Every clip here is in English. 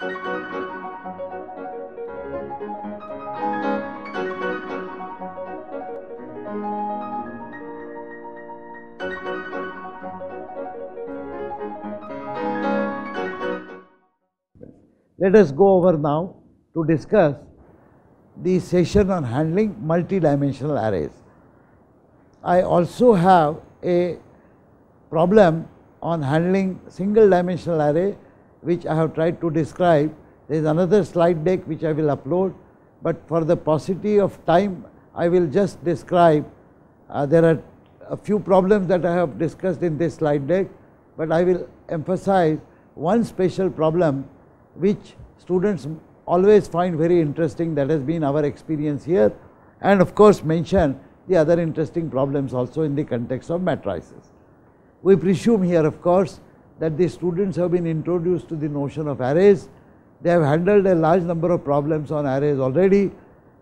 Let us go over now to discuss the session on handling multi-dimensional arrays. I also have a problem on handling single dimensional array which I have tried to describe. There is another slide deck which I will upload, but for the paucity of time I will just describe. There are a few problems that I have discussed in this slide deck, but I will emphasize one special problem which students always find very interesting. That has been our experience here, and of course mention the other interesting problems also in the context of matrices. We presume here, of course, that the students have been introduced to the notion of arrays. They have handled a large number of problems on arrays already.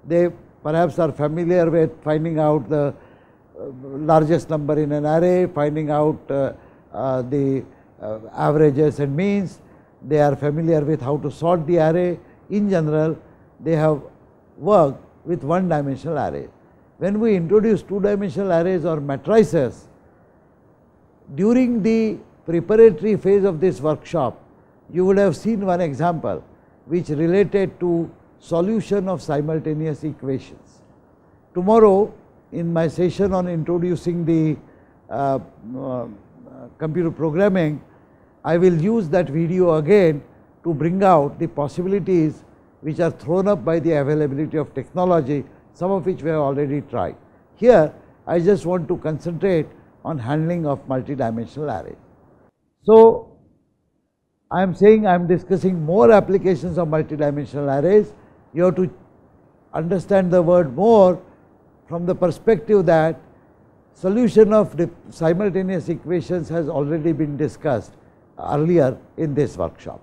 They perhaps are familiar with finding out the largest number in an array, finding out the averages and means. They are familiar with how to sort the array. In general, they have worked with one dimensional array. When we introduce two dimensional arrays or matrices, during the preparatory phase of this workshop, you would have seen one example which related to solution of simultaneous equations. Tomorrow, in my session on introducing the computer programming, I will use that video again to bring out the possibilities which are thrown up by the availability of technology, some of which we have already tried. Here, I just want to concentrate on handling of multi-dimensional arrays. So, I am saying I am discussing more applications of multi-dimensional arrays. You have to understand the word more from the perspective that solution of the simultaneous equations has already been discussed earlier in this workshop.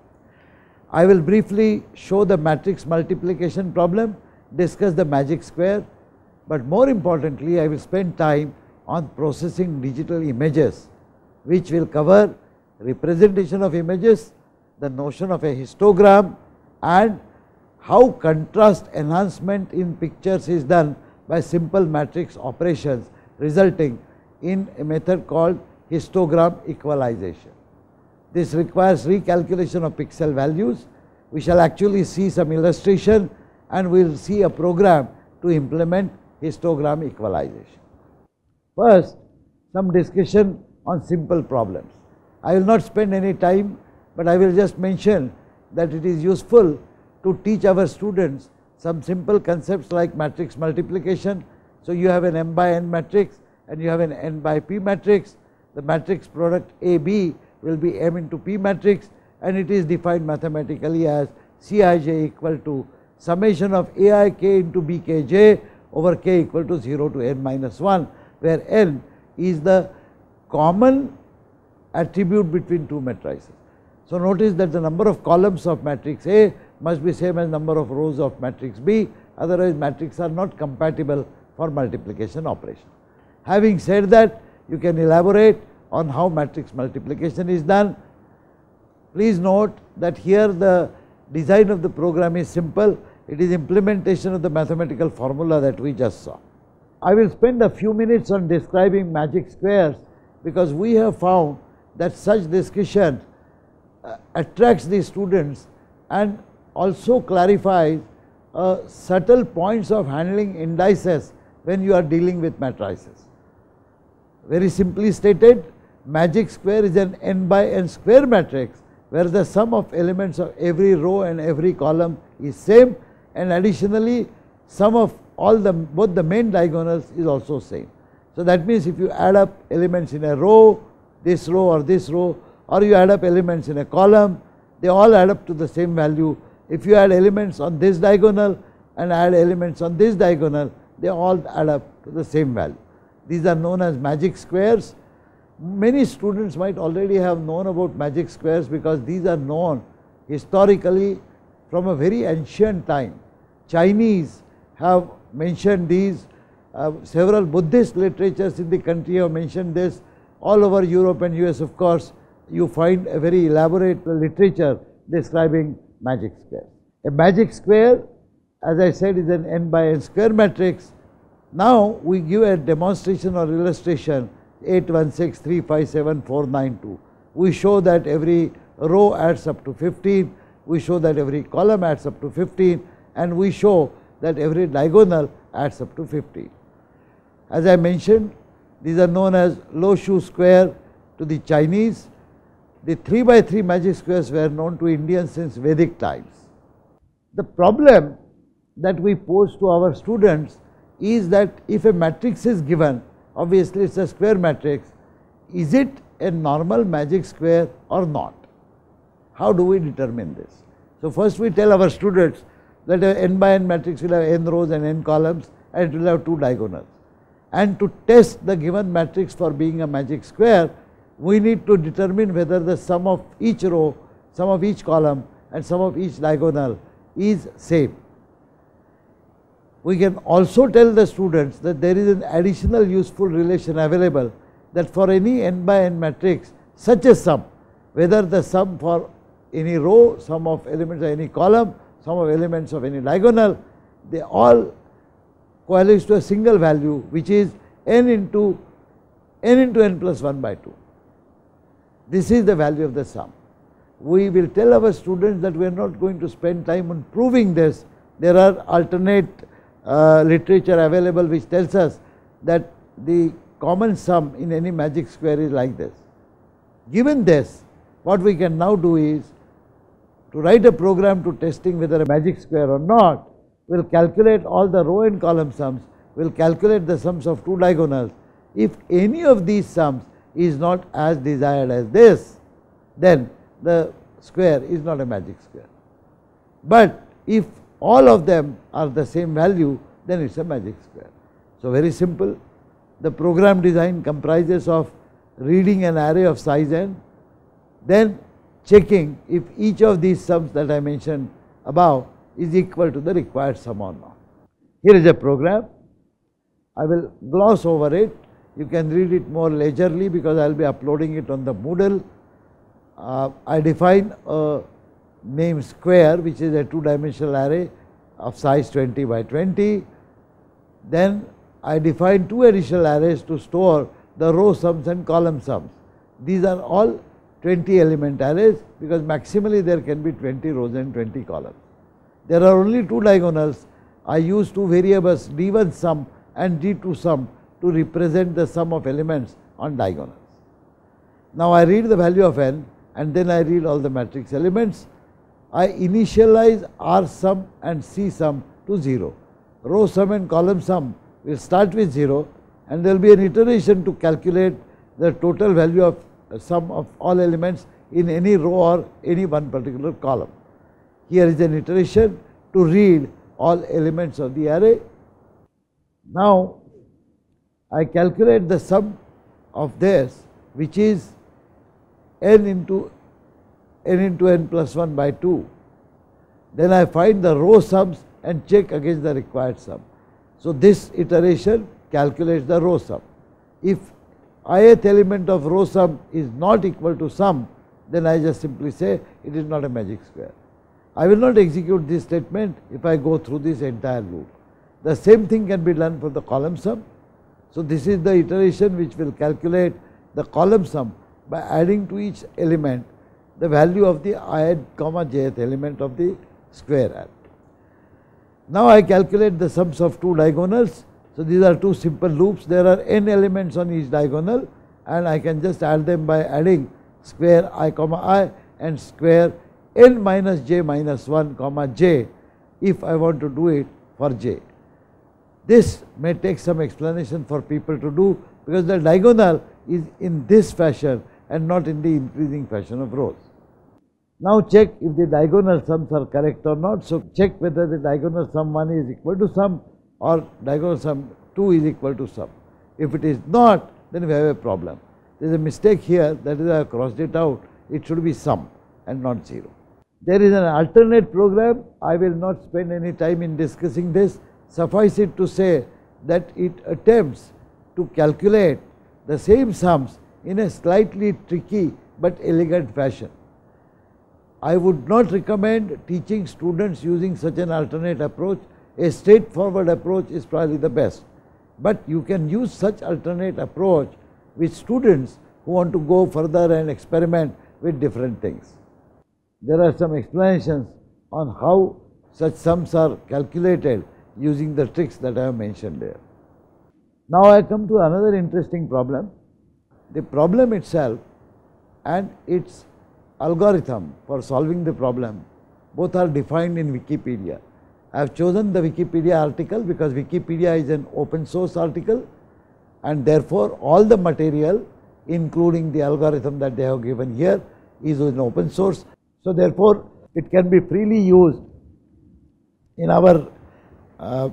I will briefly show the matrix multiplication problem, discuss the magic square, but more importantly I will spend time on processing digital images, which will cover representation of images, the notion of a histogram, and how contrast enhancement in pictures is done by simple matrix operations, resulting in a method called histogram equalization. This requires recalculation of pixel values. We shall actually see some illustration, and we will see a program to implement histogram equalization. First, some discussion on simple problems. I will not spend any time, but I will just mention that it is useful to teach our students some simple concepts like matrix multiplication. So, you have an m by n matrix and you have an n by p matrix. The matrix product AB will be m into p matrix, and it is defined mathematically as Cij equal to summation of Aik into Bkj over k equal to 0 to n minus 1, where n is the common attribute between two matrices. So, notice that the number of columns of matrix A must be same as number of rows of matrix B, otherwise matrices are not compatible for multiplication operation. Having said that, you can elaborate on how matrix multiplication is done. Please note that here the design of the program is simple. It is implementation of the mathematical formula that we just saw. I will spend a few minutes on describing magic squares, because we have found that such discussion attracts the students and also clarifies subtle points of handling indices when you are dealing with matrices. Very simply stated, magic square is an n by n square matrix where the sum of elements of every row and every column is same, and additionally sum of all both the main diagonals is also same. So that means if you add up elements in a row, this row or this row, or you add up elements in a column, they all add up to the same value. If you add elements on this diagonal and add elements on this diagonal, they all add up to the same value. These are known as magic squares. Many students might already have known about magic squares because these are known historically from a very ancient time. Chinese have mentioned these, several Buddhist literatures in the country have mentioned this. All over Europe and US, of course, you find a very elaborate literature describing magic squares. A magic square, as I said, is an n×n square matrix. Now we give a demonstration or illustration 8, 1, 6, 3, 5, 7, 4, 9, 2. We show that every row adds up to 15, we show that every column adds up to 15, and we show that every diagonal adds up to 15. As I mentioned, these are known as Lo Shu square to the Chinese. The 3×3 magic squares were known to Indians since Vedic times. The problem that we pose to our students is that if a matrix is given, obviously it is a square matrix, is it a normal magic square or not? How do we determine this? So first we tell our students that a n×n matrix will have n rows and n columns and it will have 2 diagonals. And to test the given matrix for being a magic square, we need to determine whether the sum of each row, sum of each column and sum of each diagonal is same. We can also tell the students that there is an additional useful relation available, that for any n×n matrix such a sum, whether the sum for any row, sum of elements of any column, sum of elements of any diagonal, they all correlates to a single value, which is n into n plus 1 by 2. This is the value of the sum. We will tell our students that we are not going to spend time on proving this. There are alternate literature available which tells us that the common sum in any magic square is like this. Given this, what we can now do is to write a program to testing whether a magic square or not. We will calculate all the row and column sums, we will calculate the sums of 2 diagonals. If any of these sums is not as desired as this, then the square is not a magic square. But if all of them are the same value, then it is a magic square. So very simple. The program design comprises of reading an array of size n, then checking if each of these sums that I mentioned above is equal to the required sum or not. Here is a program. I will gloss over it. You can read it more leisurely because I will be uploading it on the Moodle. I define a name square, which is a 2-dimensional array of size 20 by 20. Then I define 2 additional arrays to store the row sums and column sums. These are all 20-element arrays because maximally there can be 20 rows and 20 columns. There are only 2 diagonals. I use 2 variables d1 sum and d2 sum to represent the sum of elements on diagonals. Now I read the value of n and then I read all the matrix elements. I initialize r sum and c sum to 0. Row sum and column sum will start with 0 and there will be an iteration to calculate the total value of sum of all elements in any row or any one particular column. Here is an iteration to read all elements of the array. Now I calculate the sum of this, which is n into n plus 1 by 2. Then I find the row sums and check against the required sum. So this iteration calculates the row sum. If ith element of row sum is not equal to sum, then I just simply say it is not a magic square. I will not execute this statement if I go through this entire loop. The same thing can be done for the column sum. So this is the iteration which will calculate the column sum by adding to each element the value of the ith, jth element of the square array. Now I calculate the sums of 2 diagonals. So these are 2 simple loops. There are n elements on each diagonal and I can just add them by adding square i, and square n minus j minus 1 comma j if I want to do it for j. This may take some explanation for people to do because the diagonal is in this fashion and not in the increasing fashion of rows. Now check if the diagonal sums are correct or not. So check whether the diagonal sum 1 is equal to sum or diagonal sum 2 is equal to sum. If it is not, then we have a problem. There is a mistake here, that is, I have crossed it out. It should be sum and not 0. There is an alternate program. I will not spend any time in discussing this. Suffice it to say that it attempts to calculate the same sums in a slightly tricky but elegant fashion. I would not recommend teaching students using such an alternate approach. A straightforward approach is probably the best. But you can use such alternate approach with students who want to go further and experiment with different things. There are some explanations on how such sums are calculated using the tricks that I have mentioned there. Now I come to another interesting problem, the problem itself and its algorithm for solving the problem, both are defined in Wikipedia. I have chosen the Wikipedia article because Wikipedia is an open source article and therefore all the material, including the algorithm that they have given here, is an open source. So therefore it can be freely used in our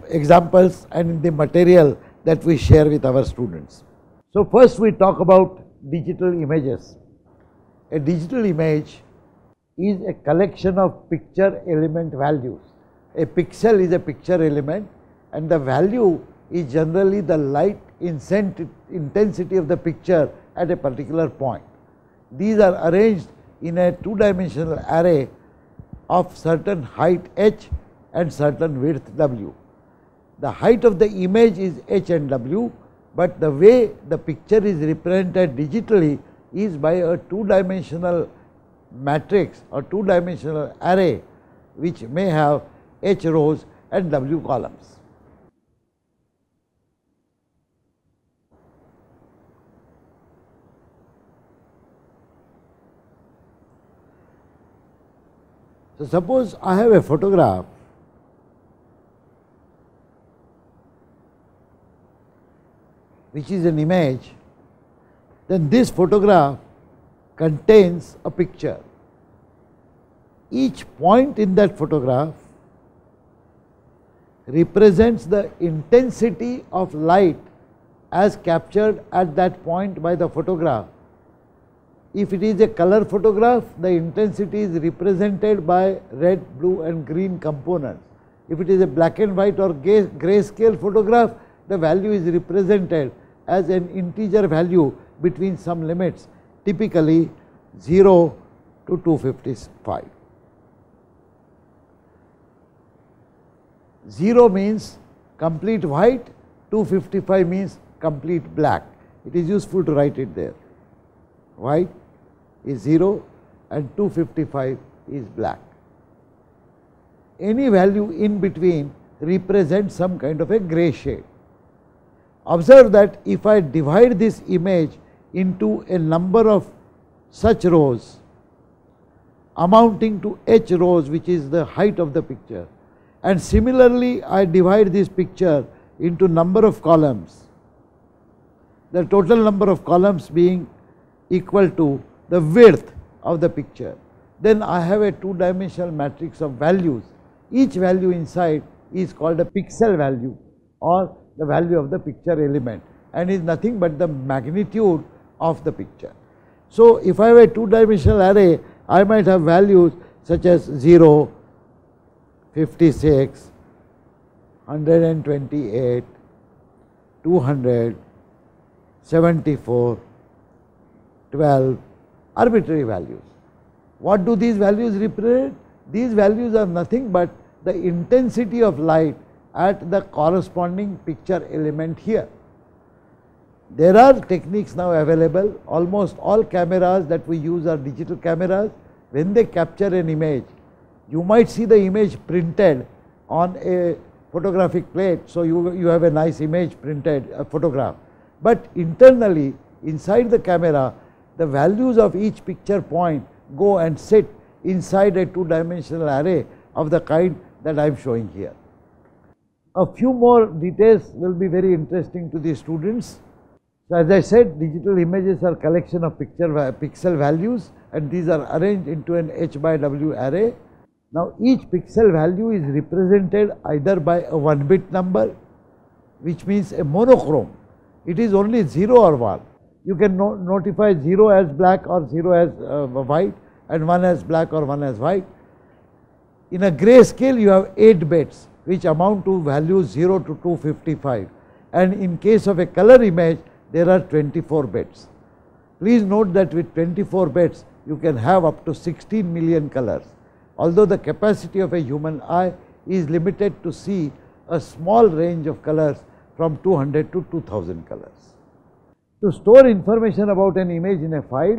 examples and in the material that we share with our students. So first we talk about digital images. A digital image is a collection of picture element values. A pixel is a picture element and the value is generally the light intensity of the picture at a particular point. These are arranged in a two-dimensional array of certain height h and certain width w. The height of the image is h and w, but the way the picture is represented digitally is by a two-dimensional matrix or two-dimensional array which may have h rows and w columns. So suppose I have a photograph which is an image, then this photograph contains a picture. Each point in that photograph represents the intensity of light as captured at that point by the photograph. If it is a color photograph, the intensity is represented by red, blue and green components. If it is a black and white or grayscale photograph, the value is represented as an integer value between some limits, typically 0 to 255. 0 means complete white, 255 means complete black. It is useful to write it there. White is 0 and 255 is black. Any value in between represents some kind of a gray shade. Observe that if I divide this image into a number of such rows amounting to h rows, which is the height of the picture, and similarly I divide this picture into number of columns, the total number of columns being equal to the width of the picture, then I have a two-dimensional matrix of values. Each value inside is called a pixel value or the value of the picture element and is nothing but the magnitude of the picture. So if I have a two-dimensional array, I might have values such as 0, 56, 128, 200, 74, 12, arbitrary values. What do these values represent? These values are nothing but the intensity of light at the corresponding picture element here. There are techniques now available. Almost all cameras that we use are digital cameras. When they capture an image, you might see the image printed on a photographic plate, so you have a nice image printed, a photograph. But internally, inside the camera, the values of each picture point go and sit inside a two-dimensional array of the kind that I am showing here. A few more details will be very interesting to the students. So as I said, digital images are collection of pixel values and these are arranged into an H by W array. Now each pixel value is represented either by a 1-bit number, which means a monochrome. It is only 0 or 1. You can notify 0 as black or 0 as white and 1 as black or 1 as white. In a grayscale, you have 8 bits which amount to values 0 to 255, and in case of a color image there are 24 bits. Please note that with 24 bits you can have up to 16 million colors. Although the capacity of a human eye is limited to see a small range of colors from 200 to 2000 colors. To store information about an image in a file,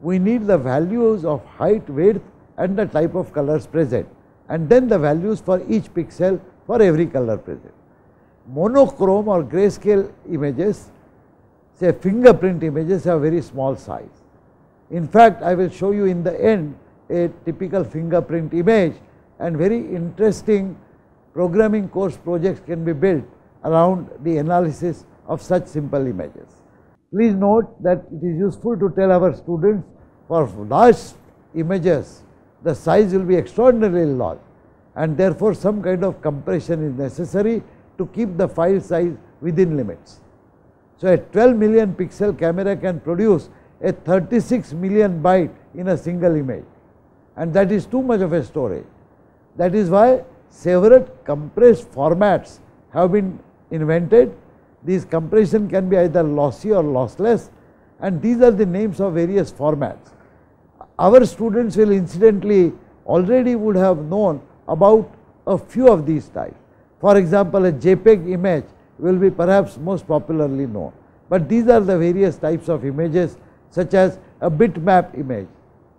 we need the values of height, width and the type of colors present, and then the values for each pixel for every color present. Monochrome or grayscale images, say fingerprint images, have very small size. In fact, I will show you in the end a typical fingerprint image, and very interesting programming course projects can be built around the analysis of such simple images. Please note that it is useful to tell our students, for large images the size will be extraordinarily large, and therefore some kind of compression is necessary to keep the file size within limits. So, a 12 million pixel camera can produce a 36 million byte in a single image, and that is too much of a storage. That is why several compressed formats have been invented. These compression can be either lossy or lossless, and these are the names of various formats. Our students will incidentally already would have known about a few of these types. For example, a JPEG image will be perhaps most popularly known, but these are the various types of images, such as a bitmap image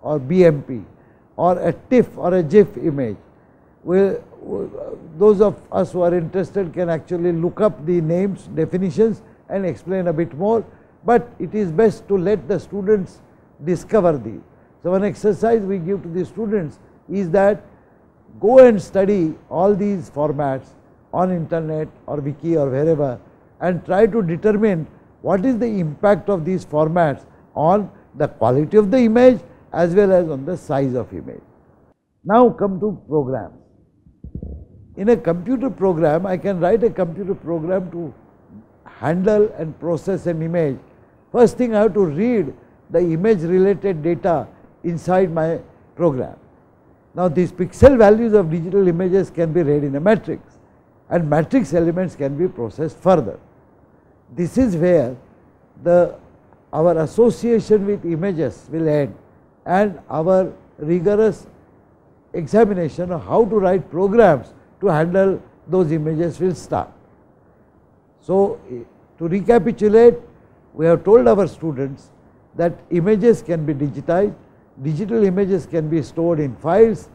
or BMP, or a TIFF or a GIF image. Those of us who are interested can actually look up the names, definitions and explain a bit more, but it is best to let the students discover these. So, one exercise we give to the students is that go and study all these formats on internet or wiki or wherever, and try to determine what is the impact of these formats on the quality of the image as well as on the size of image. Now come to programs. In a computer program, I can write a computer program to handle and process an image. First thing, I have to read the image related data inside my program. Now, these pixel values of digital images can be read in a matrix, and matrix elements can be processed further. This is where our association with images will end, and our rigorous examination of how to write programs to handle those images will start. So, to recapitulate, we have told our students that images can be digitized, digital images can be stored in files,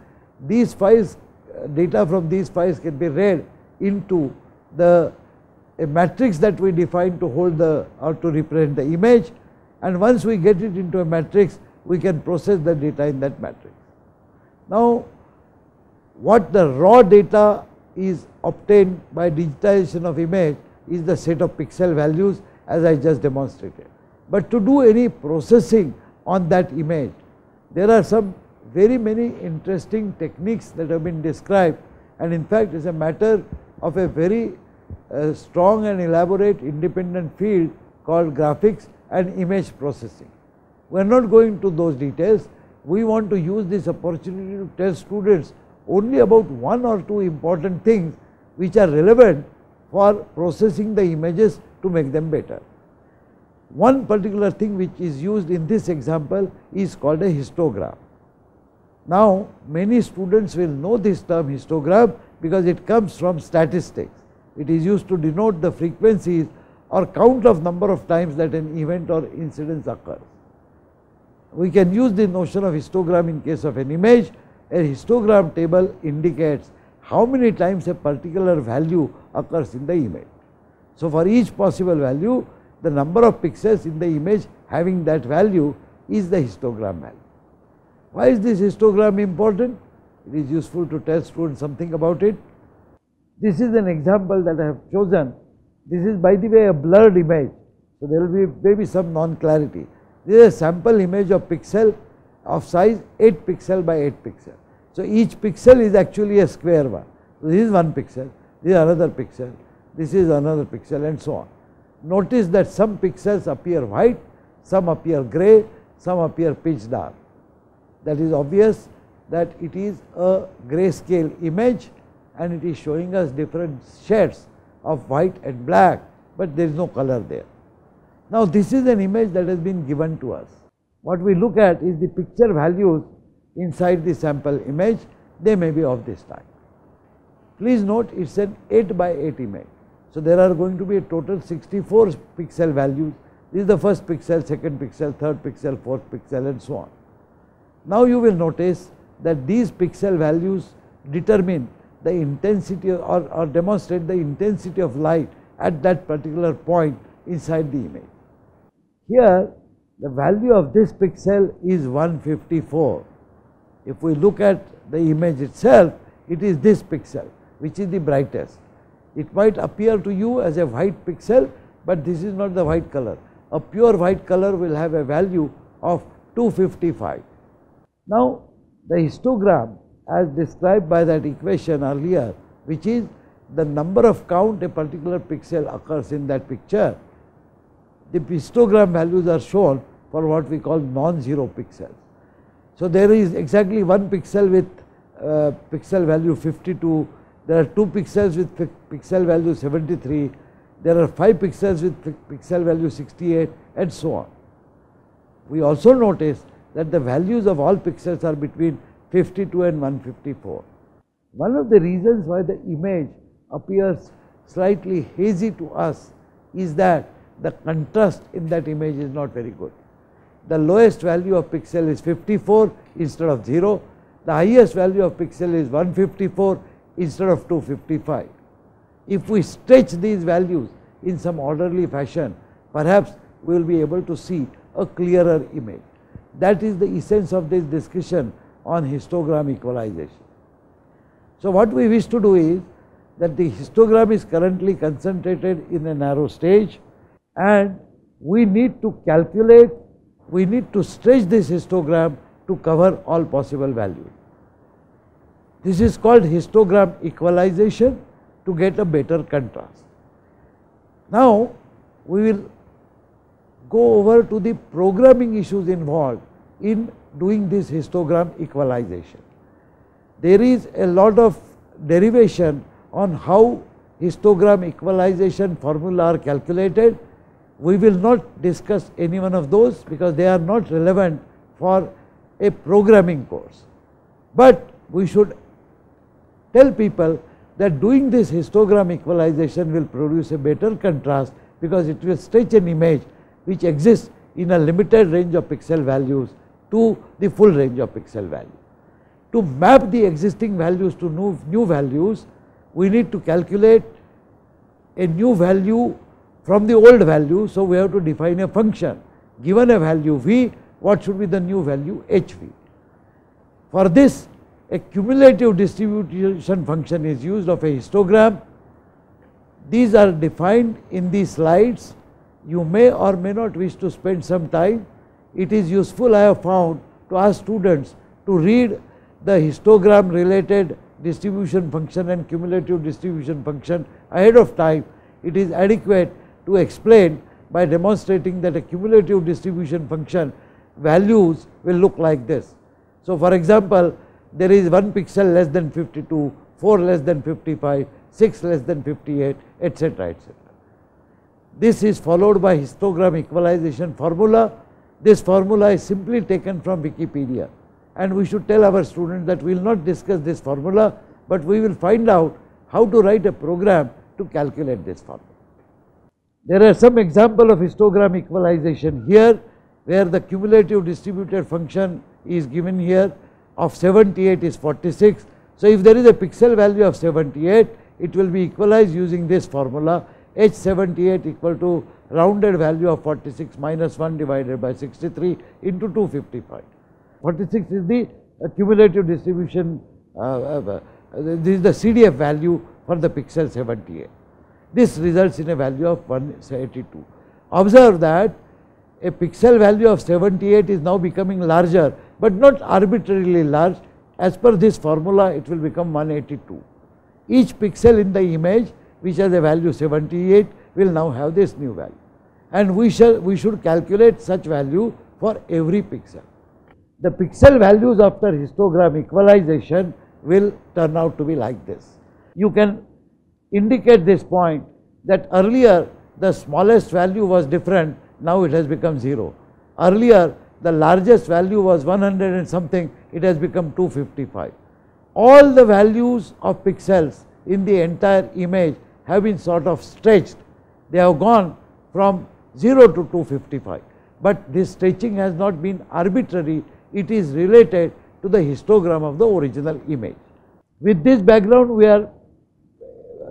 these files, data from these files can be read into a matrix that we define to hold or to represent the image, and once we get it into a matrix, we can process the data in that matrix. Now, what the raw data is obtained by digitization of image is the set of pixel values, as I just demonstrated. But to do any processing on that image, there are some very many interesting techniques that have been described, and in fact it is a matter of a very strong and elaborate independent field called graphics and image processing. We are not going to those details. We want to use this opportunity to tell students only about one or two important things which are relevant for processing the images to make them better. One particular thing which is used in this example is called a histogram. Now, many students will know this term histogram because it comes from statistics. It is used to denote the frequencies or count of number of times that an event or incident occurs. We can use the notion of histogram in case of an image. A histogram table indicates how many times a particular value occurs in the image. So, for each possible value, the number of pixels in the image having that value is the histogram value. Why is this histogram important? It is useful to tell students something about it. This is an example that I have chosen. This is, by the way, a blurred image, so there will be maybe some non-clarity. This is a sample image of pixel of size 8 pixel by 8 pixel. So, each pixel is actually a square one. So, this is one pixel, this is another pixel, this is another pixel, and so on. Notice that some pixels appear white, some appear grey, some appear pitch dark. That is obvious that it is a grayscale image, and it is showing us different shades of white and black, but there is no color there. Now, this is an image that has been given to us. What we look at is the picture values inside the sample image. They may be of this type. Please note it is an 8 by 8 image. So, there are going to be a total 64 pixel values. This is the first pixel, second pixel, third pixel, fourth pixel and so on. Now, you will notice that these pixel values determine the intensity or demonstrate the intensity of light at that particular point inside the image. Here, the value of this pixel is 154. If we look at the image itself, it is this pixel which is the brightest. It might appear to you as a white pixel, but this is not the white color. A pure white color will have a value of 255. Now, the histogram as described by that equation earlier, which is the number of count a particular pixel occurs in that picture, the histogram values are shown for what we call non-zero pixels. So, there is exactly one pixel with pixel value 52, there are two pixels with pixel value 73, there are five pixels with pixel value 68 and so on. We also notice that the values of all pixels are between 52 and 154. One of the reasons why the image appears slightly hazy to us is that the contrast in that image is not very good. The lowest value of pixel is 54 instead of 0, the highest value of pixel is 154 instead of 255. If we stretch these values in some orderly fashion, perhaps we will be able to see a clearer image. That is the essence of this discussion on histogram equalization. So, what we wish to do is that the histogram is currently concentrated in a narrow stage, and we need to calculate, we need to stretch this histogram to cover all possible values. This is called histogram equalization to get a better contrast. Now, we will go over to the programming issues involved in doing this histogram equalization. There is a lot of derivation on how histogram equalization formula are calculated. We will not discuss any one of those because they are not relevant for a programming course. But we should tell people that doing this histogram equalization will produce a better contrast because it will stretch an image which exists in a limited range of pixel values to the full range of pixel value. To map the existing values to new values, we need to calculate a new value from the old value. So, we have to define a function. Given a value v, what should be the new value hv? For this, a cumulative distribution function is used of a histogram. These are defined in these slides. You may or may not wish to spend some time. It is useful, I have found, to ask students to read the histogram related distribution function and cumulative distribution function ahead of time. It is adequate to explain by demonstrating that a cumulative distribution function values will look like this. So, for example, there is 1 pixel less than 52, 4 less than 55, 6 less than 58, etc., etc. This is followed by histogram equalization formula. This formula is simply taken from Wikipedia, and we should tell our students that we will not discuss this formula, but we will find out how to write a program to calculate this formula. There are some examples of histogram equalization here, where the cumulative distributed function is given here of 78 is 46. So, if there is a pixel value of 78, it will be equalized using this formula, H78 equal to rounded value of 46 minus 1 divided by 63 into 255. 46 is the cumulative distribution, this is the CDF value for the pixel 78. This results in a value of 182. Observe that a pixel value of 78 is now becoming larger, but not arbitrarily large. As per this formula, it will become 182. Each pixel in the image which has a value 78 will now have this new value, and we should calculate such value for every pixel. The pixel values after histogram equalization will turn out to be like this. You can indicate this point that earlier the smallest value was different, now it has become 0. Earlier the largest value was 100 and something, it has become 255. All the values of pixels in the entire image have been sort of stretched. They have gone from 0 to 255. But this stretching has not been arbitrary, it is related to the histogram of the original image. With this background, we are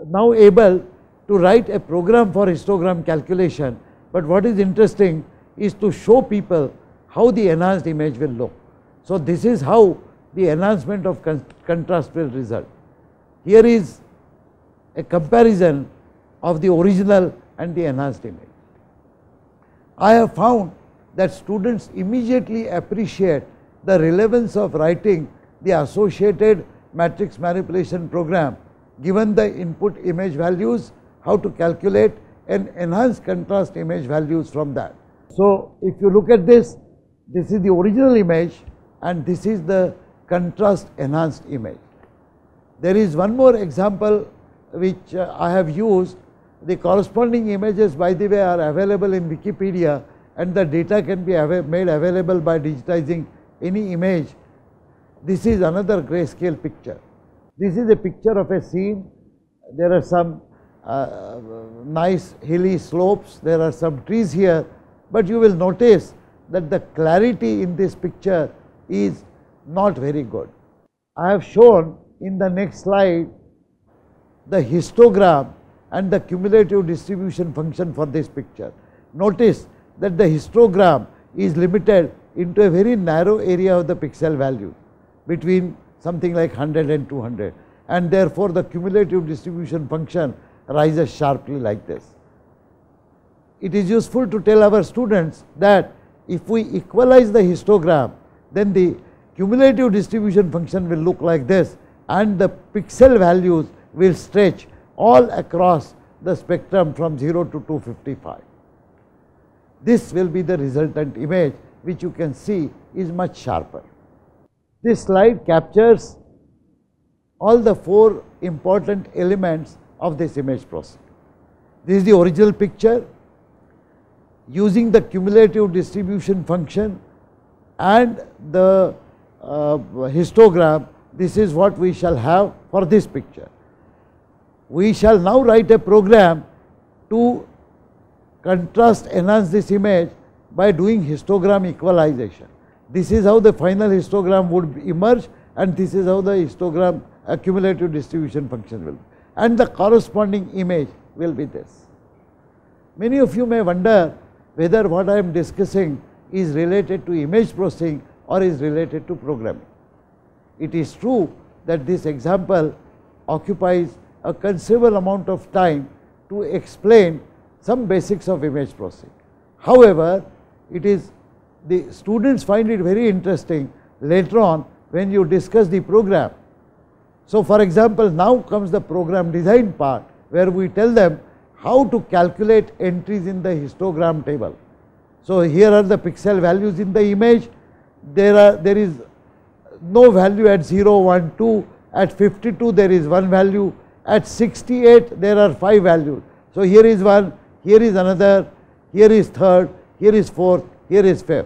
now able to write a program for histogram calculation, but what is interesting is to show people how the enhanced image will look. So this is how the enhancement of contrast will result. Here is a comparison of the original and the enhanced image. I have found that students immediately appreciate the relevance of writing the associated matrix manipulation program, given the input image values, how to calculate and enhance contrast image values from that. So if you look at this, this is the original image and this is the contrast enhanced image. There is one more example which I have used. The corresponding images, by the way, are available in Wikipedia, and the data can be made available by digitizing any image. This is another grayscale picture. This is a picture of a scene. There are some nice hilly slopes, there are some trees here, but you will notice that the clarity in this picture is not very good. I have shown in the next slide the histogram and the cumulative distribution function for this picture. Notice that the histogram is limited into a very narrow area of the pixel value, between something like 100 and 200, and therefore the cumulative distribution function rises sharply like this. It is useful to tell our students that if we equalize the histogram, then the cumulative distribution function will look like this and the pixel values will stretch all across the spectrum from 0 to 255. This will be the resultant image, which you can see is much sharper. This slide captures all the four important elements of this image process. This is the original picture. Using the cumulative distribution function and the histogram, this is what we shall have for this picture. We shall now write a program to contrast enhance this image by doing histogram equalization. This is how the final histogram would emerge, and this is how the histogram cumulative distribution function will be, and the corresponding image will be this. Many of you may wonder whether what I am discussing is related to image processing or is related to programming. It is true that this example occupies a considerable amount of time to explain some basics of image processing. However, the students find it very interesting later on when you discuss the program. So for example, now comes the program design part, where we tell them how to calculate entries in the histogram table. So here are the pixel values in the image. There is no value at 0, 1, 2, at 52 there is one value, at 68 there are five values. So here is one, here is another, here is third, here is fourth, here is fifth.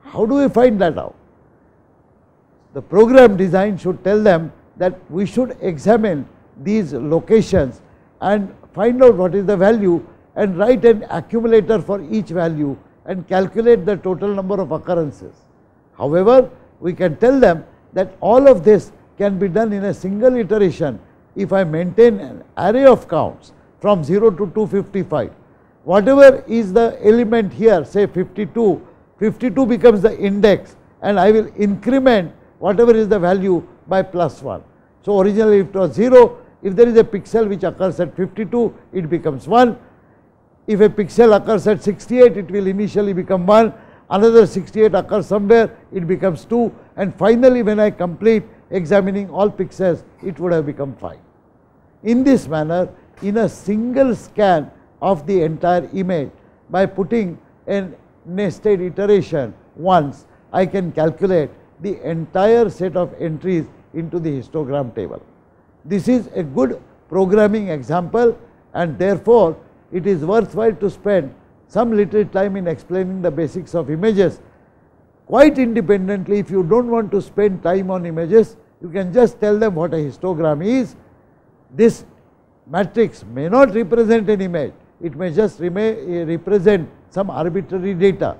How do we find that out? The program design should tell them that we should examine these locations and find out what is the value, and write an accumulator for each value and calculate the total number of occurrences. However, we can tell them that all of this can be done in a single iteration if I maintain an array of counts from 0 to 255. Whatever is the element here, say 52, 52 becomes the index, and I will increment whatever is the value by +1. So originally it was 0, if there is a pixel which occurs at 52, it becomes 1. If a pixel occurs at 68, it will initially become 1, another 68 occurs somewhere, it becomes 2, and finally when I complete examining all pixels, it would have become 5. In this manner, in a single scan of the entire image, by putting a nested iteration once, I can calculate the entire set of entries into the histogram table. This is a good programming example, and therefore it is worthwhile to spend some little time in explaining the basics of images. quite independently. If you don't want to spend time on images, you can just tell them what a histogram is. This matrix may not represent an image, it may just represent some arbitrary data.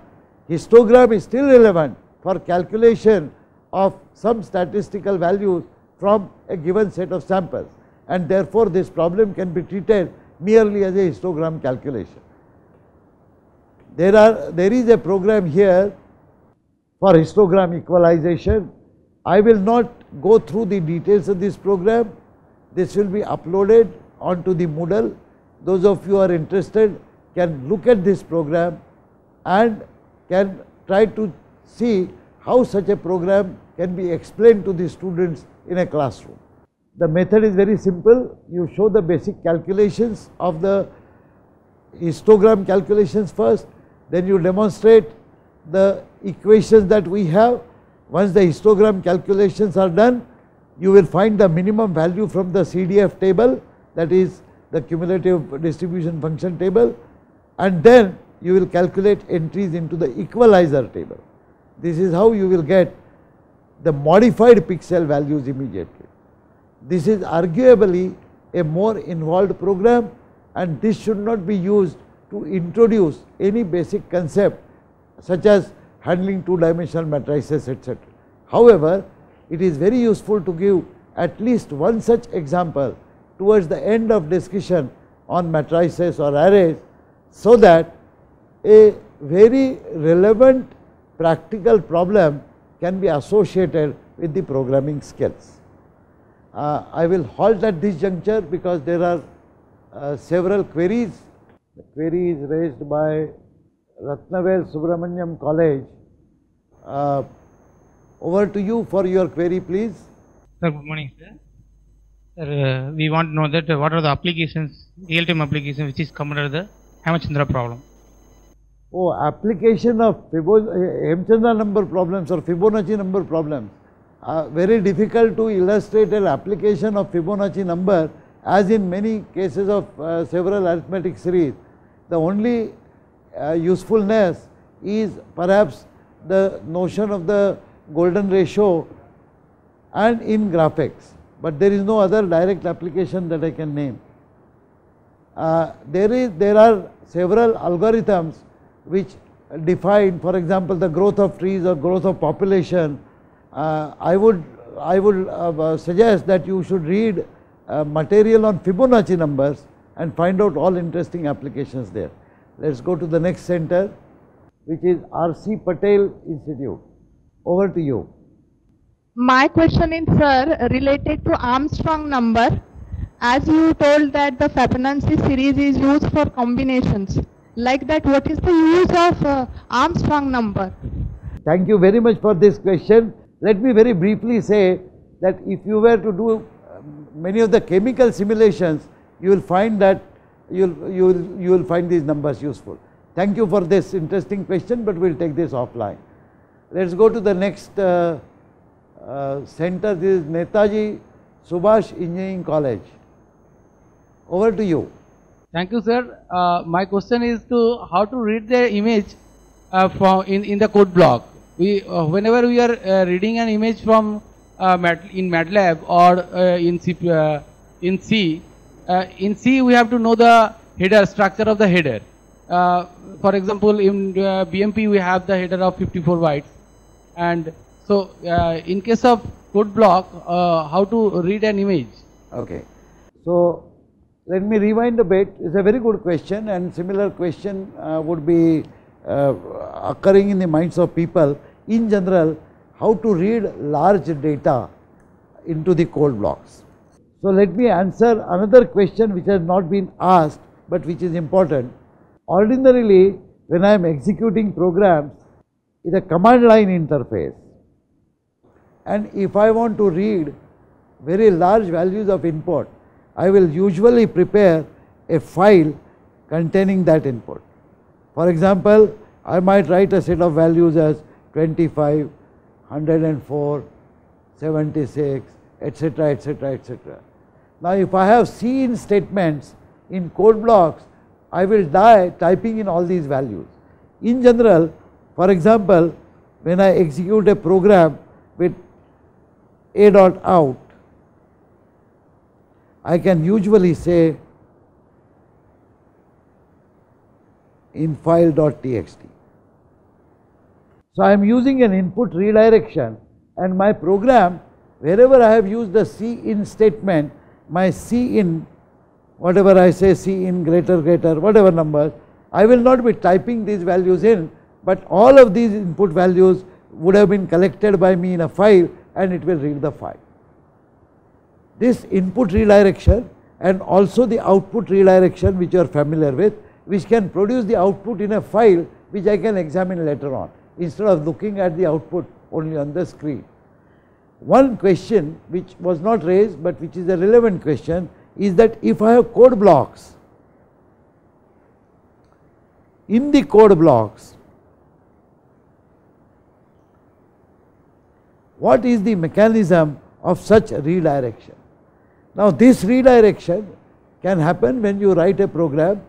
Histogram is still relevant for calculation of some statistical values from a given set of samples, and therefore this problem can be treated merely as a histogram calculation. There is a program here for histogram equalization. I will not go through the details of this program. This will be uploaded onto the Moodle. Those of you who are interested can look at this program and can try to see how such a program can be explained to the students in a classroom. The method is very simple. You show the basic calculations of the histogram calculations first, then you demonstrate the equations that we have. Once the histogram calculations are done, you will find the minimum value from the CDF table, that is the cumulative distribution function table, and then you will calculate entries into the equalizer table. This is how you will get the modified pixel values immediately. This is arguably a more involved program, and this should not be used to introduce any basic concept such as handling two-dimensional matrices, etc. However, it is very useful to give at least one such example towards the end of discussion on matrices or arrays, so that a very relevant practical problem can be associated with the programming skills. I will halt at this juncture because there are several queries. The query is raised by Ratnavel Subramaniam College. Over to you for your query, please. Sir, good morning, sir. Sir, we want to know that what are the applications, real-time applications, which is come under the Hemachandra problem. Oh, application of Hemachandra number problems or Fibonacci number problems. Very difficult to illustrate an application of Fibonacci number, as in many cases of several arithmetic series. The only usefulness is perhaps the notion of the golden ratio and in graphics, but there is no other direct application that I can name. There are several algorithms which define, for example, the growth of trees or growth of population. I would suggest that you should read material on Fibonacci numbers and find out all interesting applications there. Let's go to the next center, which is R.C. Patel Institute. Over to you. My question is, sir, related to Armstrong number. As you told that the Fibonacci series is used for combinations, like that, what is the use of Armstrong number? Thank you very much for this question. Let me very briefly say that if you were to do many of the chemical simulations, you will find that you will find these numbers useful. Thank you for this interesting question, but we will take this offline. Let us go to the next center. This is Netaji Subhash Engineering College. Over to you. Thank you, sir. My question is to how to read the image from in the code block. Whenever we are reading an image from in MATLAB or in C, we have to know the header structure of the header. For example, in BMP we have the header of 54 bytes, and so in case of code block, how to read an image? Okay. So let me rewind a bit. It's a very good question, and similar question would be occurring in the minds of people in general, how to read large data into the code blocks. So let me answer another question which has not been asked but which is important. Ordinarily, when I am executing programs, it's a command line interface, and if I want to read very large values of input, I will usually prepare a file containing that input. For example, I might write a set of values as 25, 104, 76, etc., etc., etc. Now, if I have C in statements in code blocks, I will die typing in all these values. In general, for example, when I execute a program with a dot out, I can usually say in file.txt. So I am using an input redirection, and my program, wherever I have used the cin statement, my cin, whatever I say, cin greater, whatever number, I will not be typing these values in, but all of these input values would have been collected by me in a file, and it will read the file. This input redirection and also the output redirection, which you are familiar with, which can produce the output in a file which I can examine later on, instead of looking at the output only on the screen. One question which was not raised but which is a relevant question is that if I have code blocks, in the code blocks, what is the mechanism of such redirection? Now this redirection can happen when you write a program.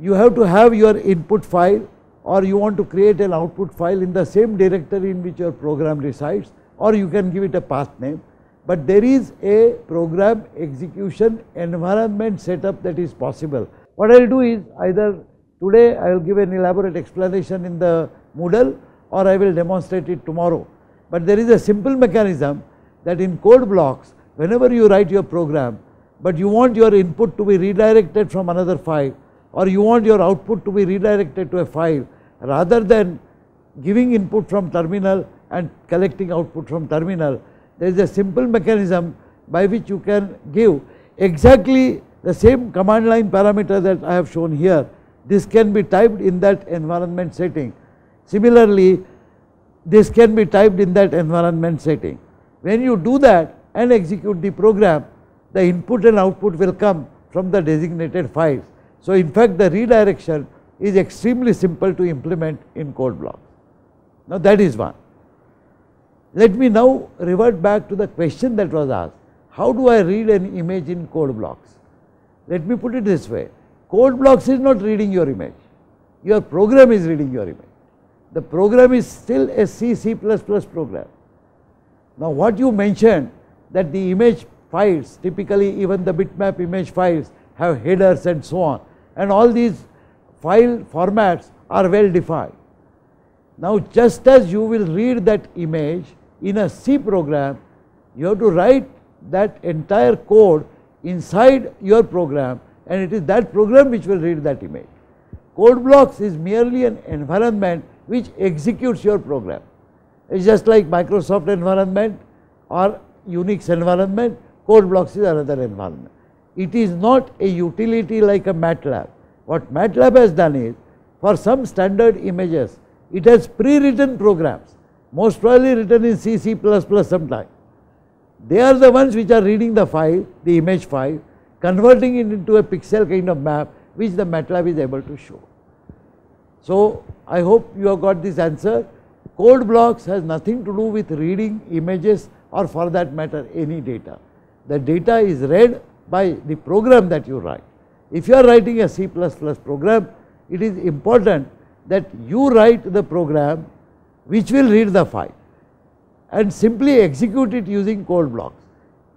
You have to have your input file, or you want to create an output file in the same directory in which your program resides, or you can give it a path name. But there is a program execution environment setup that is possible. What I will do is, either today I will give an elaborate explanation in the Moodle, or I will demonstrate it tomorrow. But there is a simple mechanism that in code blocks, whenever you write your program, but you want your input to be redirected from another file, or you want your output to be redirected to a file, rather than giving input from terminal and collecting output from terminal, there is a simple mechanism by which you can give exactly the same command line parameter that I have shown here. This can be typed in that environment setting. Similarly, this can be typed in that environment setting. When you do that and execute the program, the input and output will come from the designated files. So in fact, the redirection is extremely simple to implement in code blocks. Now that is one. Let me now revert back to the question that was asked. How do I read an image in code blocks? Let me put it this way. Code blocks is not reading your image. Your program is reading your image. The program is still a C++ program. Now what you mentioned, that the image files, typically even the bitmap image files, have headers and so on, and all these file formats are well defined. Now just as you will read that image in a C program, you have to write that entire code inside your program, and it is that program which will read that image. Code blocks is merely an environment which executes your program. It is just like Microsoft environment or Unix environment, code blocks is another environment. It is not a utility like a MATLAB. What MATLAB has done is, for some standard images, it has pre-written programs, most probably written in C, C++ sometime. They are the ones which are reading the file, the image file, converting it into a pixel kind of map, which the MATLAB is able to show. So I hope you have got this answer. Code blocks has nothing to do with reading images, or for that matter any data. The data is read by the program that you write. If you are writing a C++ program, it is important that you write the program which will read the file and simply execute it using code blocks.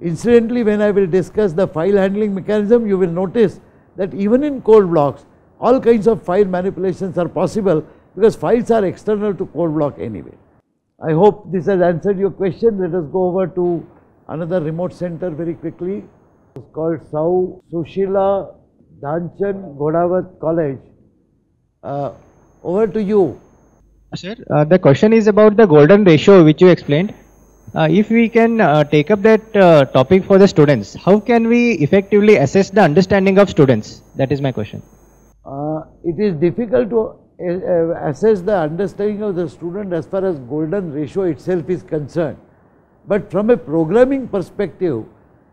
Incidentally, when I will discuss the file handling mechanism, you will notice that even in code blocks, all kinds of file manipulations are possible, because files are external to code block anyway. I hope this has answered your question. Let us go over to another remote center very quickly. It's called Sau Sushila Dhanchan Ghodawat College. Over to you. Sir, the question is about the golden ratio which you explained. If we can take up that topic for the students, how can we effectively assess the understanding of students? That is my question. It is difficult to assess the understanding of the student as far as golden ratio itself is concerned. But from a programming perspective,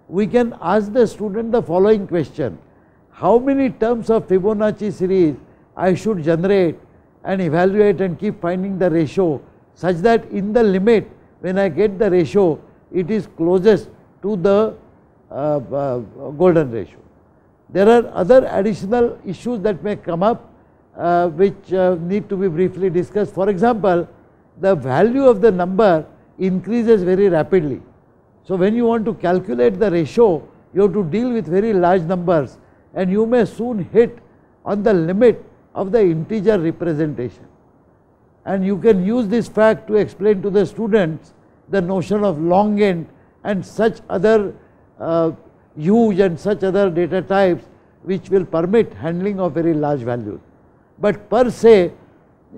we can ask the student the following question: how many terms of Fibonacci series I should generate and evaluate and keep finding the ratio, such that in the limit, when I get the ratio, it is closest to the golden ratio. There are other additional issues that may come up which need to be briefly discussed. For example, the value of the number increases very rapidly. So when you want to calculate the ratio, you have to deal with very large numbers, and you may soon hit on the limit of the integer representation. And you can use this fact to explain to the students the notion of long int and such other huge and such other data types which will permit handling of very large values. But per se,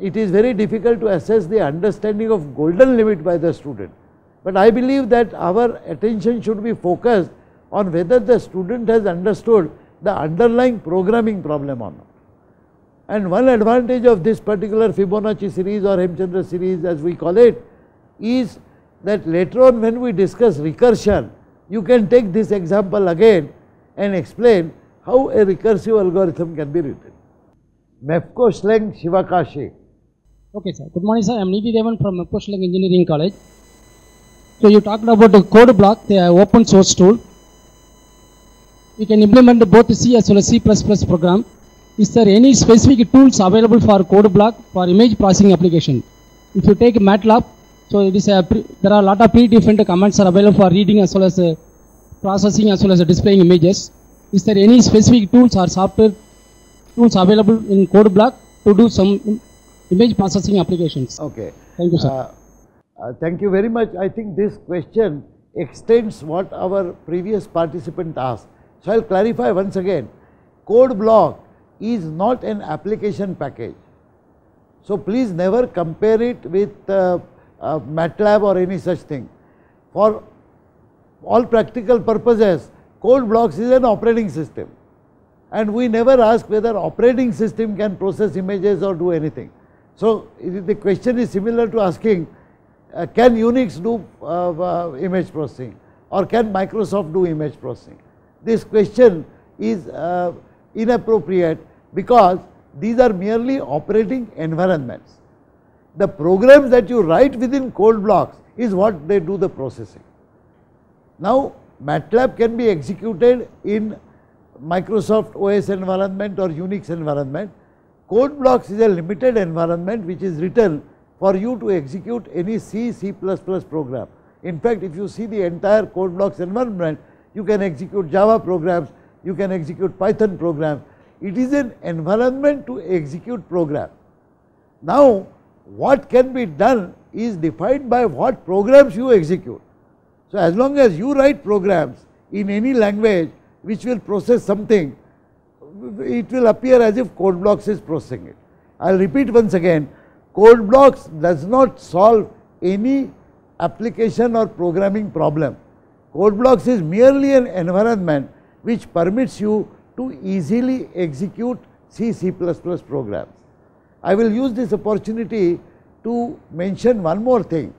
it is very difficult to assess the understanding of golden limit by the student. But I believe that our attention should be focused on whether the student has understood the underlying programming problem or not. And one advantage of this particular Fibonacci series or Hemachandra series, as we call it, is that later on when we discuss recursion, you can take this example again and explain how a recursive algorithm can be written. MEFCO Shleng Shivakashi. Okay sir, good morning sir, I am Nidhi Devan from MEFCO Shleng Engineering College. So you talked about the code block, the open source tool. We can implement both C as well as C++ program. Is there any specific tools available for code block for image processing application? If you take MATLAB, so it is there are a lot of different commands are available for reading as well as processing as well as displaying images. Is there any specific tools or software tools available in code block to do some image processing applications? Okay. Thank you, sir. Thank you very much. I think this question extends what our previous participant asked. So I'll clarify once again. Code block is not an application package. So please never compare it with MATLAB or any such thing. For all practical purposes, code blocks is an operating system. And we never ask whether operating system can process images or do anything. So the question is similar to asking, can Unix do image processing, or can Microsoft do image processing? This question is inappropriate because these are merely operating environments. The programs that you write within code blocks is what they do the processing. Now MATLAB can be executed in Microsoft OS environment or Unix environment. Code blocks is a limited environment which is written for you to execute any C, C++ program. In fact, if you see the entire code blocks environment, you can execute Java programs, you can execute Python programs. It is an environment to execute program. Now what can be done is defined by what programs you execute. So as long as you write programs in any language which will process something, it will appear as if code blocks is processing it. I'll repeat once again, code blocks does not solve any application or programming problem. Code blocks is merely an environment which permits you to easily execute C, C++ programs. I will use this opportunity to mention one more thing.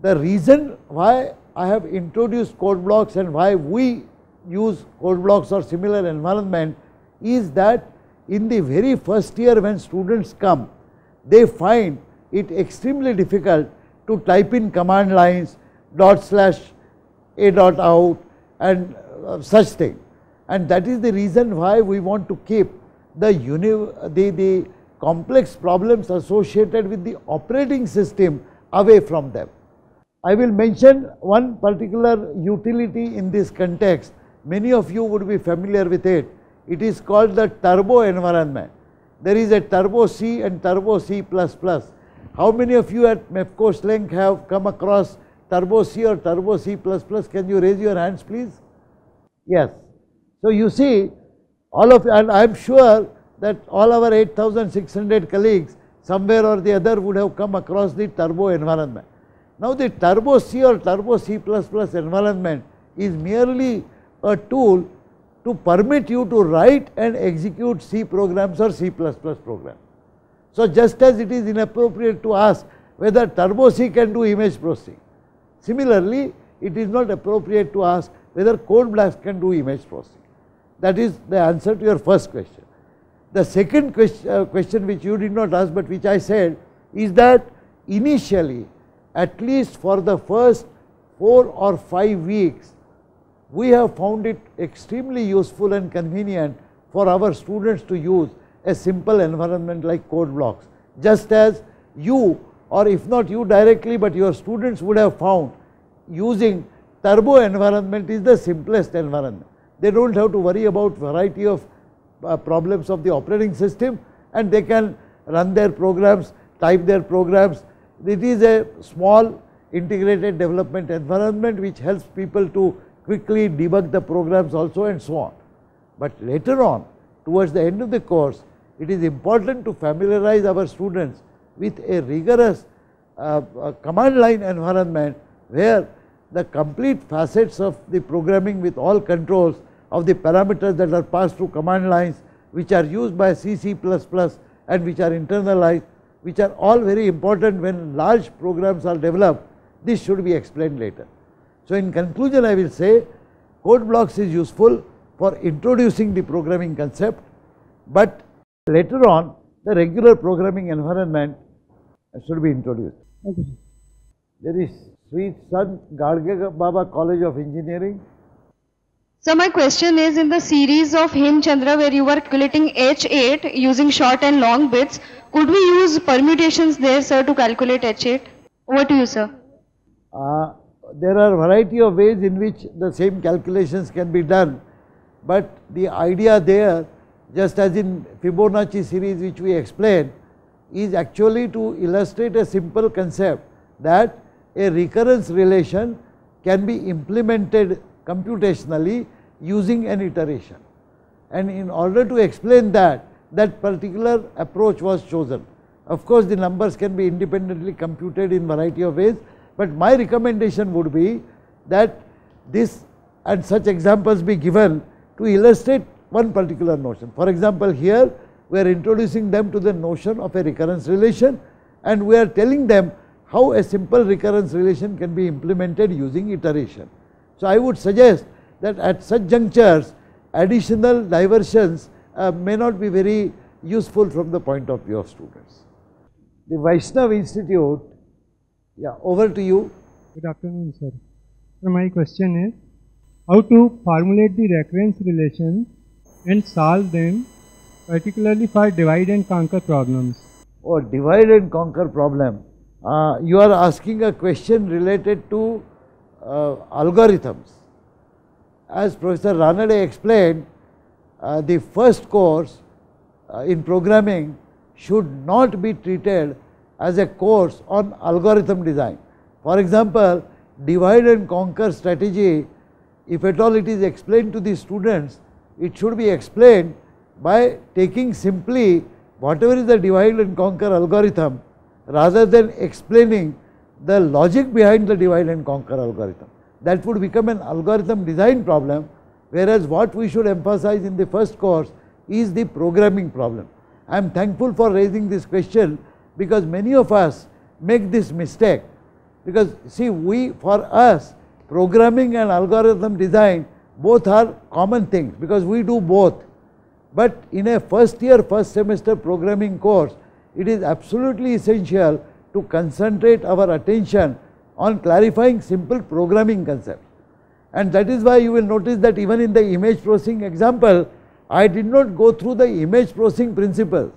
The reason why I have introduced code blocks and why we use code blocks or similar environment is that in the very first year when students come, they find it extremely difficult to type in command lines, /a.out and such thing. And that is the reason why we want to keep the complex problems associated with the operating system away from them. I will mention one particular utility in this context. Many of you would be familiar with it. It is called the Turbo environment. There is a Turbo C and Turbo C++. How many of you at MEFCO Shleng have come across Turbo C or Turbo C++? Can you raise your hands, please? Yes. So you see, all of, and I am sure that all our 8,600 colleagues somewhere or the other would have come across the Turbo environment. Now the Turbo C or Turbo C++ environment is merely a tool to permit you to write and execute C programs or C++ programs. So just as it is inappropriate to ask whether Turbo C can do image processing, similarly it is not appropriate to ask whether code blocks can do image processing. That is the answer to your first question. The second question which you did not ask but which I said is that initially, at least for the first 4 or 5 weeks, we have found it extremely useful and convenient for our students to use a simple environment like code blocks, just as you or if not you directly, but your students would have found using Turbo environment is the simplest environment. They don't have to worry about variety of problems of the operating system, and they can run their programs, type their programs. It is a small integrated development environment which helps people to quickly debug the programs also and so on. But later on, towards the end of the course, it is important to familiarize our students with a rigorous command line environment where the complete facets of the programming with all controls of the parameters that are passed through command lines, which are used by C++ and which are internalized, which are all very important when large programs are developed. This should be explained later. So in conclusion, I will say Code Blocks is useful for introducing the programming concept, but later on the regular programming environment should be introduced. Okay. There is Sweet Sun, Gadge Baba College of Engineering. So my question is, in the series of Hemachandra where you were calculating H8 using short and long bits, could we use permutations there, sir, to calculate H8? Over to you, sir. There are a variety of ways in which the same calculations can be done, but the idea there, just as in Fibonacci series which we explained, is actually to illustrate a simple concept that a recurrence relation can be implemented computationally using an iteration, and in order to explain that, that particular approach was chosen. Of course, the numbers can be independently computed in variety of ways, but my recommendation would be that this and such examples be given to illustrate one particular notion. For example, here we are introducing them to the notion of a recurrence relation, and we are telling them how a simple recurrence relation can be implemented using iteration. So I would suggest that at such junctures, additional diversions may not be very useful from the point of view of students. The Vaishnav Institute, yeah, over to you. Good afternoon, sir. So my question is, how to formulate the recurrence relations and solve them, particularly for divide and conquer problems? Oh, divide and conquer problem. You are asking a question related to algorithms. As Professor Ranade explained, the first course in programming should not be treated as a course on algorithm design. For example, divide and conquer strategy, if at all it is explained to the students, it should be explained by taking simply whatever is the divide and conquer algorithm, rather than explaining the logic behind the divide and conquer algorithm. That would become an algorithm design problem, whereas what we should emphasize in the first course is the programming problem. I am thankful for raising this question because many of us make this mistake. Because see, for us, programming and algorithm design both are common things because we do both. But in a first year, first semester programming course, it is absolutely essential to concentrate our attention on clarifying simple programming concepts. And that is why you will notice that even in the image processing example, I did not go through the image processing principles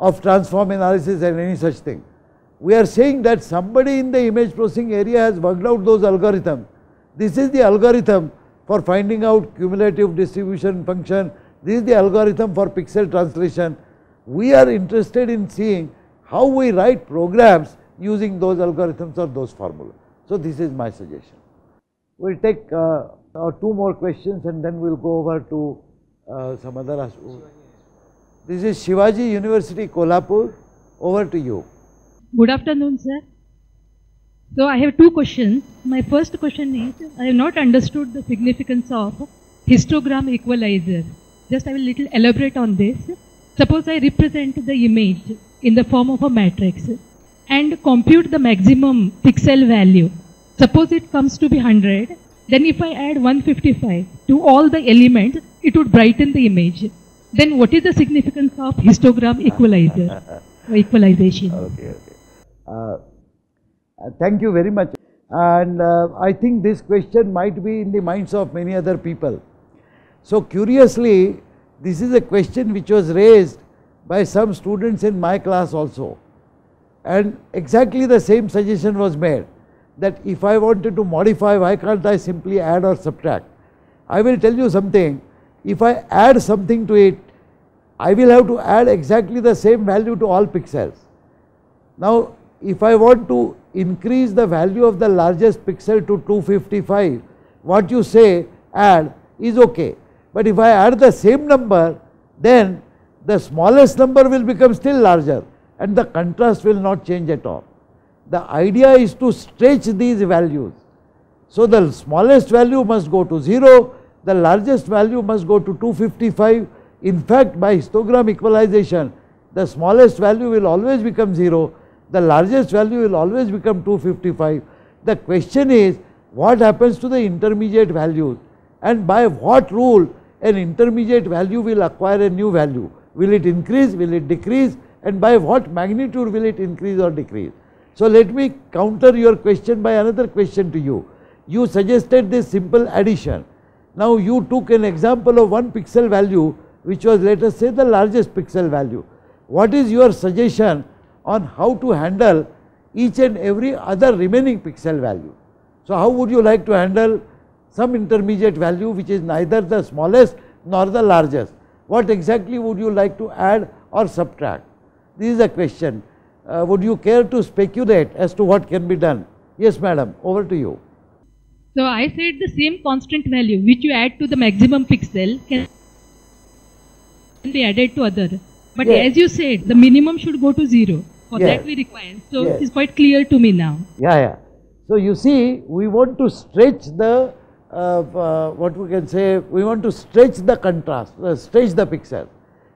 of transform analysis and any such thing. We are saying that somebody in the image processing area has worked out those algorithms. This is the algorithm for finding out cumulative distribution function. This is the algorithm for pixel translation. We are interested in seeing how we write programs using those algorithms or those formulas. So this is my suggestion. We will take two more questions and then we will go over to some other aspects. This is Shivaji University, Kolhapur. Over to you. Good afternoon, sir. So I have two questions. My first question is, I have not understood the significance of histogram equalizer. Just I will little elaborate on this. Suppose I represent the image in the form of a matrix and compute the maximum pixel value. Suppose it comes to be 100, then if I add 155 to all the elements, it would brighten the image. Then what is the significance of histogram equalizer or equalization? Okay, okay. Thank you very much. And I think this question might be in the minds of many other people. So curiously, this is a question which was raised by some students in my class also, And exactly the same suggestion was made, that if I wanted to modify, why can't I simply add or subtract? I will tell you something, if I add something to it, I will have to add exactly the same value to all pixels. Now, if I want to increase the value of the largest pixel to 255, what you say add is okay. But if I add the same number, then the smallest number will become still larger and the contrast will not change at all. The idea is to stretch these values. So the smallest value must go to 0, the largest value must go to 255. In fact, by histogram equalization, the smallest value will always become 0, the largest value will always become 255. The question is, what happens to the intermediate values, and by what rule an intermediate value will acquire a new value? Will it increase, will it decrease, and by what magnitude will it increase or decrease? So let me counter your question by another question to you. You suggested this simple addition. Now you took an example of one pixel value, which was, let us say, the largest pixel value. What is your suggestion on how to handle each and every other remaining pixel value? So how would you like to handle some intermediate value which is neither the smallest nor the largest? What exactly would you like to add or subtract? This is a question. Would you care to speculate as to what can be done? Yes, madam, over to you. So I said the same constant value which you add to the maximum pixel can be added to other. But yes, as you said, the minimum should go to 0. For that we require. So it is quite clear to me now. Yeah. So you see, we want to stretch the we want to stretch the contrast, stretch the pixel.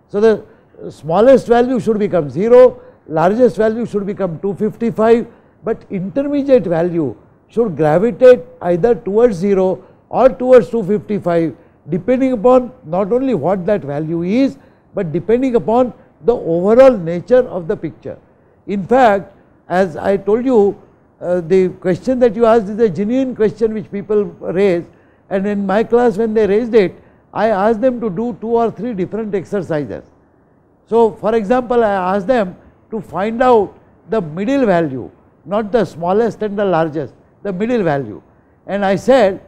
So the smallest value should become 0, largest value should become 255, but intermediate value should gravitate either towards 0 or towards 255, depending upon not only what that value is, but depending upon the overall nature of the picture. In fact, as I told you, the question that you asked is a genuine question which people raise, and in my class when they raised it, I asked them to do 2 or 3 different exercises. So for example, I asked them to find out the middle value, not the smallest and the largest, the middle value. And I said,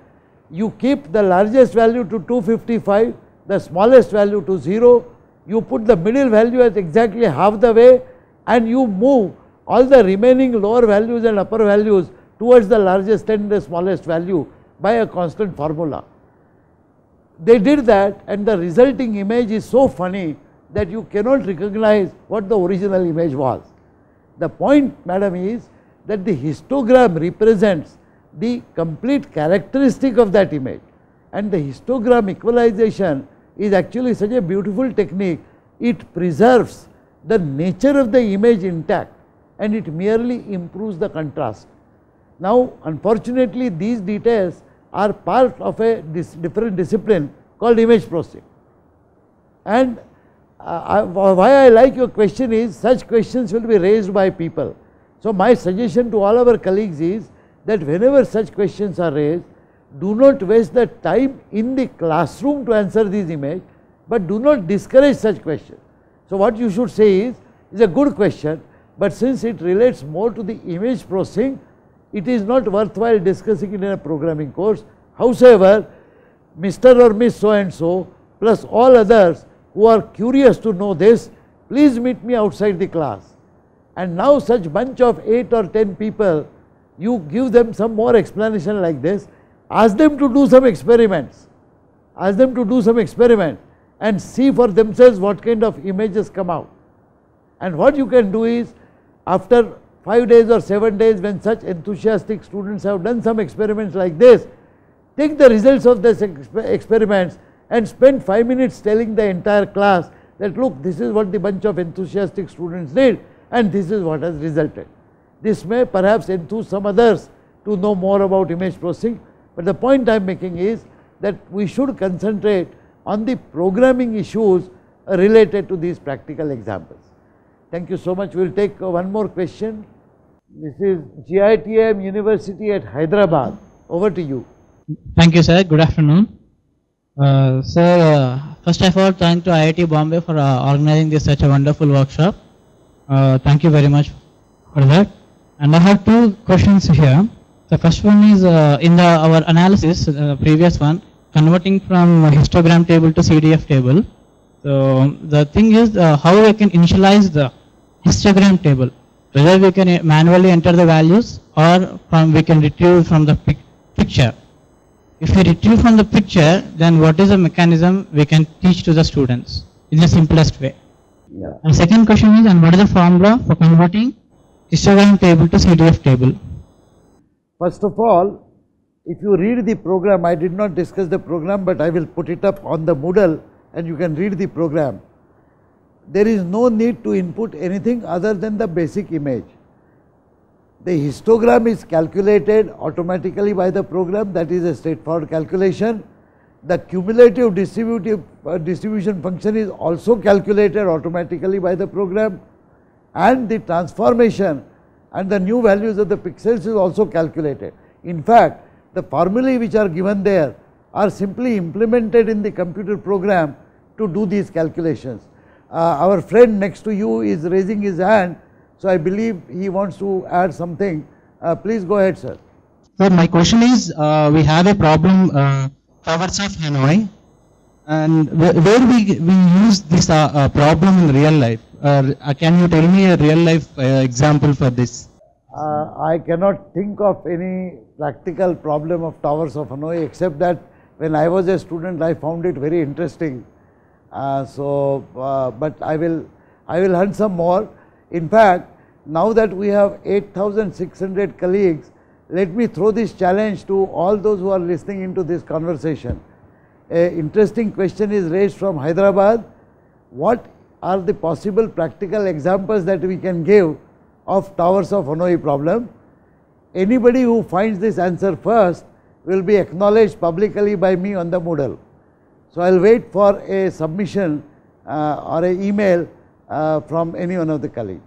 you keep the largest value to 255, the smallest value to 0, you put the middle value at exactly half the way, and you move all the remaining lower values and upper values towards the largest and the smallest value by a constant formula. They did that, and the resulting image is so funny that you cannot recognize what the original image was. The point, madam, is that the histogram represents the complete characteristic of that image, and the histogram equalization is actually such a beautiful technique. It preserves the nature of the image intact and it merely improves the contrast. Now unfortunately, these details are part of a different discipline called image processing. And why I like your question is, such questions will be raised by people. So my suggestion to all our colleagues is that whenever such questions are raised, do not waste the time in the classroom to answer these images, but do not discourage such questions. So what you should say is, it's a good question, but since it relates more to the image processing, it is not worthwhile discussing it in a programming course. Howsoever, Mr. or Miss so and so, plus all others who are curious to know this, please meet me outside the class. And now such bunch of 8 or 10 people, you give them some more explanation like this, ask them to do some experiments, ask them to do some experiments and see for themselves what kind of images come out. And what you can do is, after 5 days or 7 days, when such enthusiastic students have done some experiments like this, take the results of these experiments and spend 5 minutes telling the entire class that, look, this is what the bunch of enthusiastic students did and this is what has resulted. This may perhaps enthuse some others to know more about image processing, but the point I am making is that we should concentrate on the programming issues related to these practical examples. Thank you so much. We will take one more question. This is GITM University at Hyderabad. Over to you. Thank you, sir. Good afternoon. Sir, first of all, thank to IIT Bombay for organizing this such a wonderful workshop. Thank you very much for that. And I have two questions here. The first one is in our analysis, the previous one, converting from histogram table to CDF table. So the thing is how we can initialize the histogram table, whether we can manually enter the values or we can retrieve from the picture. If we retrieve from the picture, then what is the mechanism we can teach to the students in the simplest way? Yeah. And second question is, and what is the formula for converting histogram table to CDF table? First of all, if you read the program, I did not discuss the program, but I will put it up on the Moodle and you can read the program. There is no need to input anything other than the basic image. The histogram is calculated automatically by the program, that is a straightforward calculation. The cumulative distribution function is also calculated automatically by the program, and the transformation and the new values of the pixels is also calculated. In fact, the formulae which are given there are simply implemented in the computer program to do these calculations. Our friend next to you is raising his hand, so I believe he wants to add something. Please go ahead, sir. Sir, my question is, we have a problem, towers of Hanoi, and where we use this problem in real life. Can you tell me a real life example for this? I cannot think of any practical problem of towers of Hanoi, except that when I was a student I found it very interesting. But I will hunt some more. In fact, now that we have 8,600 colleagues, let me throw this challenge to all those who are listening into this conversation. An interesting question is raised from Hyderabad. What are the possible practical examples that we can give of towers of Hanoi problem? Anybody who finds this answer first will be acknowledged publicly by me on the Moodle. So I will wait for a submission or an email from any one of the colleagues.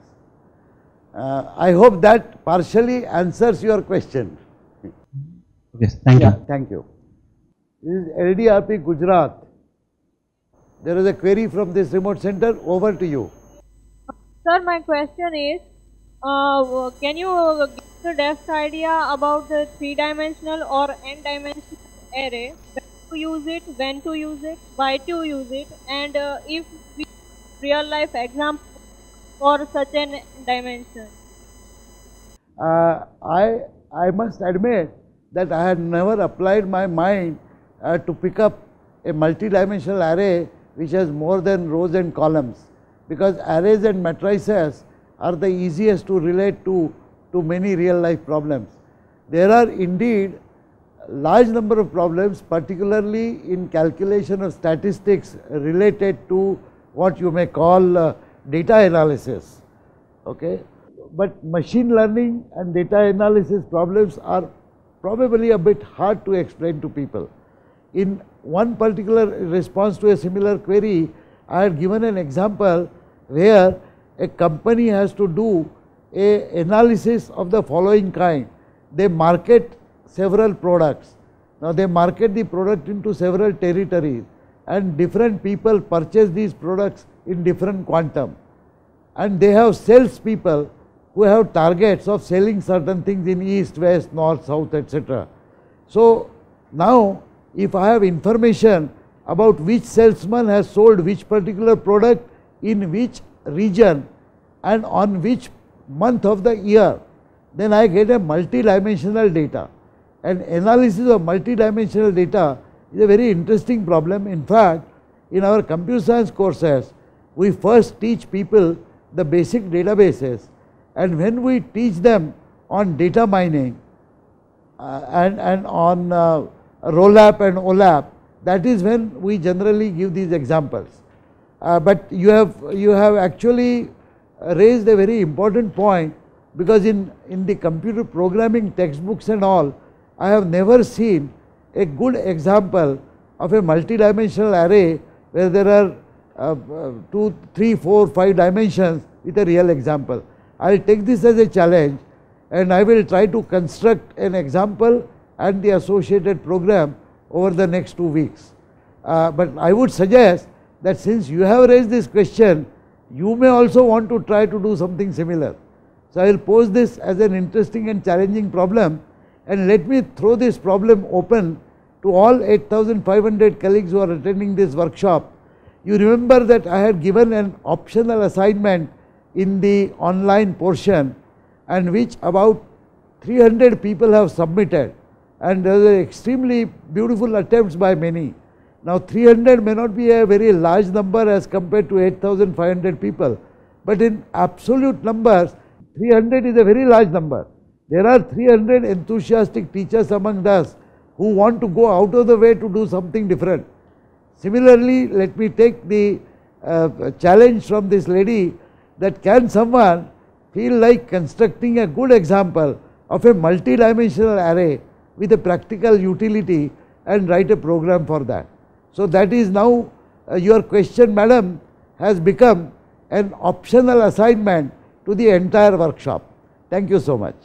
I hope that partially answers your question. Yes, thank you. Thank you. This is LDRP Gujarat. There is a query from this remote center. Over to you. Sir, my question is, can you give the depth idea about the three-dimensional or n-dimensional array? When to use it, when to use it, why to use it, and if we real-life example for such an dimension? I must admit that I had never applied my mind to pick up a multi-dimensional array which has more than rows and columns, because arrays and matrices are the easiest to relate to many real life problems. There are indeed large number of problems, particularly in calculation of statistics related to what you may call data analysis, okay. But machine learning and data analysis problems are probably a bit hard to explain to people. In one particular response to a similar query, I had given an example where a company has to do an analysis of the following kind. They market several products. Now they market the product into several territories, and different people purchase these products in different quantum, and they have salespeople who have targets of selling certain things in east, west, north, south, etc. So now if I have information about which salesman has sold which particular product in which region and on which month of the year, then I get a multi-dimensional data. And analysis of multi-dimensional data is a very interesting problem. In fact, in our computer science courses, we first teach people the basic databases, and when we teach them on data mining and on ROLAP and OLAP, that is when we generally give these examples. But you have actually raised a very important point, because in the computer programming textbooks and all, I have never seen a good example of a multi-dimensional array where there are 2, 3, 4, 5 dimensions with a real example. I will take this as a challenge, and I will try to construct an example and the associated program over the next 2 weeks. But I would suggest that since you have raised this question, you may also want to try to do something similar. So I will pose this as an interesting and challenging problem, and let me throw this problem open to all 8,500 colleagues who are attending this workshop. You remember that I had given an optional assignment in the online portion, and which about 300 people have submitted, and there were extremely beautiful attempts by many. Now 300 may not be a very large number as compared to 8,500 people, but in absolute numbers 300 is a very large number. There are 300 enthusiastic teachers among us who want to go out of the way to do something different. Similarly, let me take the challenge from this lady, that can someone feel like constructing a good example of a multi-dimensional array with a practical utility and write a program for that. So that is now your question, madam, has become an optional assignment to the entire workshop. Thank you so much.